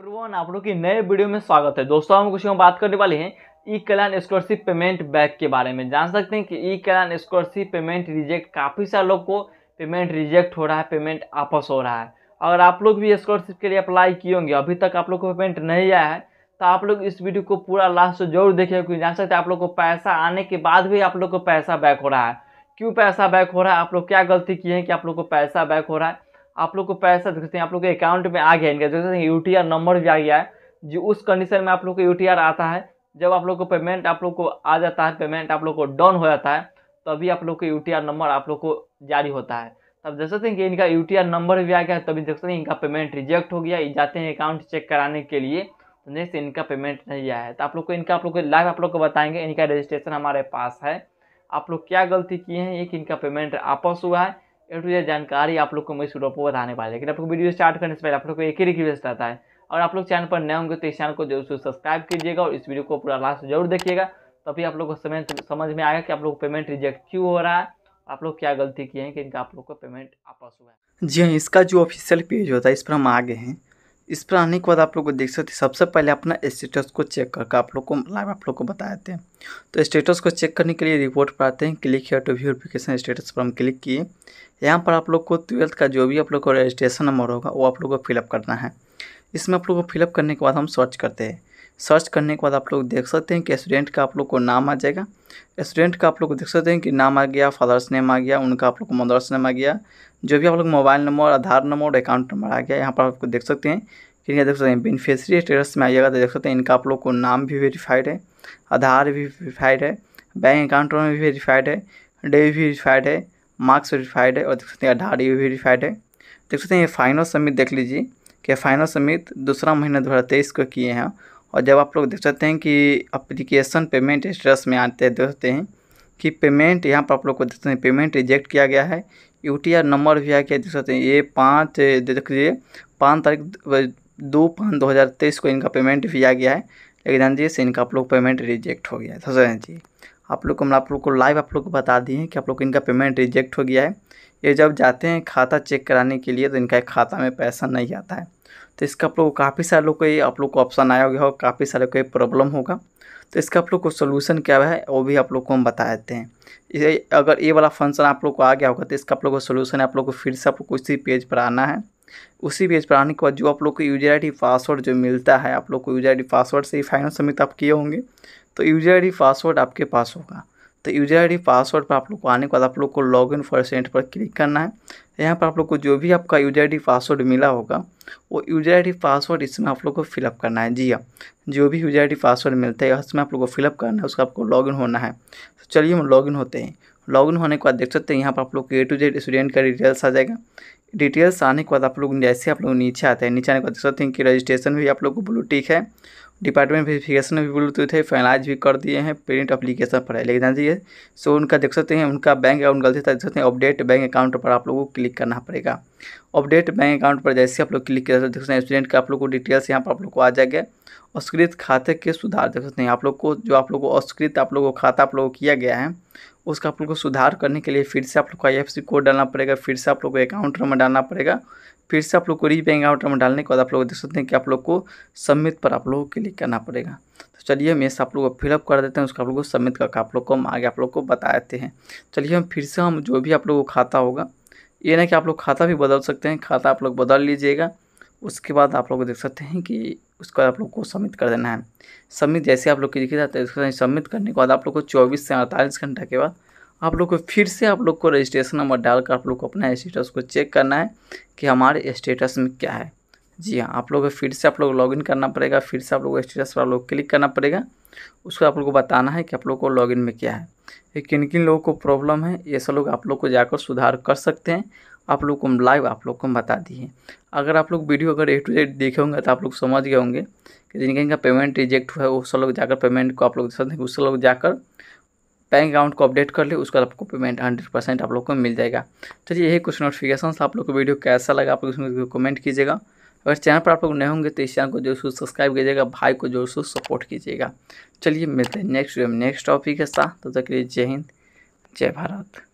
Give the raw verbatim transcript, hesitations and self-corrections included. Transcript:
Everyone, आप लोग की नए वीडियो में स्वागत है। दोस्तों, हम कुछ हम बात करने वाले हैं e Kalyan scholarship payment back के बारे में। जान सकते हैं कि e Kalyan scholarship payment reject, काफ़ी सारे लोग को पेमेंट रिजेक्ट हो रहा है, पेमेंट वापस हो रहा है। अगर आप लोग भी स्कॉलरशिप के लिए अप्लाई किए होंगे, अभी तक आप लोग को पेमेंट नहीं आया है, तो आप लोग इस वीडियो को पूरा लास्ट जरूर देखिए, क्योंकि जान सकते हैं आप लोग को पैसा आने के बाद भी आप लोग को पैसा बैक हो रहा है। क्यों पैसा बैक हो रहा है? आप लोग क्या गलती किए हैं कि आप लोग को पैसा बैक हो रहा है? आप लोग को पैसा देखते हैं, आप लोग के अकाउंट में आ गया, इनका जैसे यूटीआर नंबर भी आ गया है जी। उस कंडीशन में आप लोग को यूटीआर आता है, जब आप लोग को पेमेंट आप लोग को आ जाता है, पेमेंट आप लोग को डाउन हो जाता है, तभी आप लोग को यूटीआर नंबर आप लोग को जारी होता है। तब देख सकते हैं कि इनका यूटीआर नंबर भी आ गया, तभी देख सकते हैं इनका पेमेंट रिजेक्ट हो गया। जाते हैं अकाउंट चेक कराने के लिए, तो नेक्स्ट इनका पेमेंट नहीं आया है। तो आप लोग को इनका आप लोग को लाइव आप लोग को बताएंगे। इनका रजिस्ट्रेशन हमारे पास है, आप लोग क्या गलती किए हैं, एक इनका पेमेंट वापस हुआ है, ए टू जेड जानकारी आप लोग को मैं इस वीडियो पर बताने वाला है। लेकिन आप लोग वीडियो स्टार्ट करने से पहले आप लोग को एक ही रिक्वेस्ट आता है, और आप लोग चैनल पर नए होंगे तो इस चैनल को जरूर सब्सक्राइब कीजिएगा और इस वीडियो को पूरा लास्ट जरूर देखिएगा, तभी आप लोग को समझ समझ में आएगा कि आप लोग को पेमेंट रिजेक्ट क्यों हो रहा है, आप लोग क्या गलती किए हैं कि इनका आप लोग को पेमेंट वापस हुआ है। जी हाँ, इसका जो ऑफिशियल पेज होता है, इस पर हम आ गए हैं। इस पर आने के बाद आप लोग को देख सकते हैं, सबसे पहले अपना स्टेटस को चेक करके आप लोग को लाइव आप लोग को बताते हैं। तो स्टेटस को चेक करने के लिए रिपोर्ट पर आते हैं, click here to view verification status पर हम क्लिक किए। यहाँ पर आप लोग को ट्वेल्थ का जो भी आप लोग को रजिस्ट्रेशन नंबर होगा वो आप लोग को फिलअप करना है। इसमें आप लोग को फिलअप करने के बाद हम सर्च करते हैं। सर्च करने के बाद आप लोग देख सकते हैं कि स्टूडेंट का आप लोग को नाम आ जाएगा। स्टूडेंट का आप लोग को देख सकते हैं कि नाम आ गया, फादर्स नेम आ गया, उनका आप लोग को मदर्स नेम आ गया, जो भी आप लोग मोबाइल नंबर, आधार नंबर और अकाउंट नंबर आ गया। यहाँ पर आपको देख सकते हैं कि यहाँ देख सकते हैं बेनिफिशियरी स्टेटस में आइएगा तो देख सकते हैं इनका आप लोग को नाम भी वेरीफाइड है, आधार भी वेरीफाइड है, बैंक अकाउंट नंबर भी वेरीफाइड है, डे भी वेरीफाइड है, मार्क्स वेरीफाइड है और देख सकते हैं आधार भी वेरीफाइड है। देख सकते हैं ये फाइनल समिट देख लीजिए कि फाइनल समिट दूसरा महीना दो हज़ार तेईस को किए हैं। और जब आप लोग देख सकते हैं कि एप्लीकेशन पेमेंट स्टेटस में आते हैं, देख सकते हैं कि पेमेंट यहाँ पर आप लोग को देख सकते हैं पेमेंट रिजेक्ट किया गया है, यूटीआर नंबर भी आ गया। देख सकते हैं ये पाँच देख लीजिए पाँच तारीख दो पाँच दो हज़ार तेईस को इनका पेमेंट भी आ गया है, लेकिन ध्यान दीजिए इनका आप लोग पेमेंट रिजेक्ट हो गया है। समझ जी आप लोग को हम आप लोग को लाइव आप लोग को बता दिए हैं कि आप लोग इनका पेमेंट रिजेक्ट हो गया है। ये जब जाते हैं खाता चेक कराने के लिए तो इनका खाता में पैसा नहीं आता है। तो इसका आप लोग को काफ़ी सारे लोग को ये आप लोग को ऑप्शन आया होगा, काफ़ी सारे को ये प्रॉब्लम होगा। तो इसका आप लोग को सोल्यूशन क्या है वो भी आप लोग को हम बता देते हैं। इसे अगर ये वाला फंक्शन आप लोग को आ गया होगा तो इसका आप लोग को सोल्यूशन आप लोग को फिर से आप लोग को उसी पेज पर आना है। उसी पेज पर आने के बाद जो आप लोग को यूजर आई डी पासवर्ड जो मिलता है, आप लोग को यूजर आई डी पासवर्ड से ही फाइनल सबमिट आप किए होंगे, तो यूजर आई डी पासवर्ड आपके पास होगा। तो यूजर आई डी पासवर्ड पर आप लोग को आने के बाद आप लोग को लॉग इन फॉर सेंट पर क्लिक करना है। यहाँ पर आप लोग को जो भी आपका यूजर आई डी पासवर्ड मिला होगा वो यूजर आई डी पासवर्ड इसमें आप लोग को फिलअप करना है। जी हाँ, जो भी यूजर आई डी पासवर्ड मिलता है उसमें आप लोग को फिलअप करना है, उसका आपको लॉग इन होना है। तो चलिए हम लॉग इन होते हैं। लॉग इन होने के बाद देख सकते हैं यहाँ पर आप लोग ए टू जेड स्टूडेंट का डिटेल्स आ जाएगा। डिटेल्स आने के बाद आप लोग जैसे आप लोग नीचे आते हैं, नीचे आने के बाद देख सकते हैं कि रजिस्ट्रेशन भी आप लोग को ब्लू टिक है, डिपार्टमेंट वेरिफिकेशन भी ब्लूटूथ है, फाइनलाइज भी कर दिए हैं, प्रिंट एप्लीकेशन पर है। लेकिन ध्यान दीजिए सो उनका देख सकते हैं उनका बैंक अकाउंट गलती था, देख सकते हैं अपडेट बैंक अकाउंट पर आप लोगों को क्लिक करना पड़ेगा। अपडेट बैंक अकाउंट पर जैसे आप लोग क्लिक कर देख सकते हैं स्टूडेंट का आप लोग को डिटेल्स यहाँ पर आप लोग को आ जाएगा। अस्कृत खाते के सुधार देख सकते हैं आप लोग को, जो आप लोग को अस्कृत आप लोग को खाता आप लोग को किया गया है, उसका आप लोग को सुधार करने के लिए फिर से आप लोग को आई एफ सी कोड डालना पड़ेगा, फिर से आप लोग को अकाउंट नंबर डालना पड़ेगा, फिर से आप लोग को री बैंक अकाउंट नंबर डालने के बाद आप लोग देख सकते हैं कि आप लोग को सबमिट पर आप लोगों को क्लिक करना पड़ेगा। तो चलिए हम इस आप लोग को फिलअप कर देते हैं, उसका आप लोग को सबमिट करके आप लोग को हम आगे आप लोग को बता देते हैं। चलिए हम फिर से हम जो भी आप लोग को खाता होगा, ये ना कि आप लोग खाता भी बदल सकते हैं, खाता आप लोग बदल लीजिएगा। उसके बाद आप लोग देख सकते हैं कि उसका आप लोग को सबमिट कर देना है। सबमिट जैसे आप लोग की दिखी जाता है, सबमिट करने के बाद आप लोग को चौबीस से अड़तालीस घंटा के बाद आप लोग को फिर से आप लोग को रजिस्ट्रेशन नंबर डालकर आप लोग को अपना स्टेटस को चेक करना है कि हमारे स्टेटस में क्या है। जी हाँ, आप लोग को फिर से आप लोग लॉगिन करना पड़ेगा, फिर से आप लोग स्टेटस पर आप लोग क्लिक करना पड़ेगा, उसको आप लोग को बताना है कि आप लोग को लॉगिन में क्या है, ये किन किन लोगों को प्रॉब्लम है। ये सब लोग आप लोग को जाकर सुधार कर सकते हैं, आप लोग को हम लाइव आप लोग को हम बता दिए। अगर आप लोग वीडियो अगर ए टू जेड देखे होंगे तो आप लोग समझ गए होंगे कि जिनका इनका पेमेंट रिजेक्ट हुआ है उस लोग जाकर पेमेंट को आप लोग देख उस लोग जाकर बैंक अकाउंट को अपडेट कर ले, उसका आपको पेमेंट हंड्रेड परसेंट आप लोग को मिल जाएगा। चलिए यही कुछ नोटिफिकेशन आप लोग को वीडियो कैसा लगा आप लोग उसमें कमेंट कीजिएगा। अगर चैनल पर आप लोग नए होंगे तो इस चैनल को जरूर सब्सक्राइब कीजिएगा, भाई को जरूर सपोर्ट कीजिएगा। चलिए मिलते हैं नेक्स्ट वीडियो में नेक्स्ट टॉपिक के साथ, तब तक के लिए जय हिंद, जय भारत।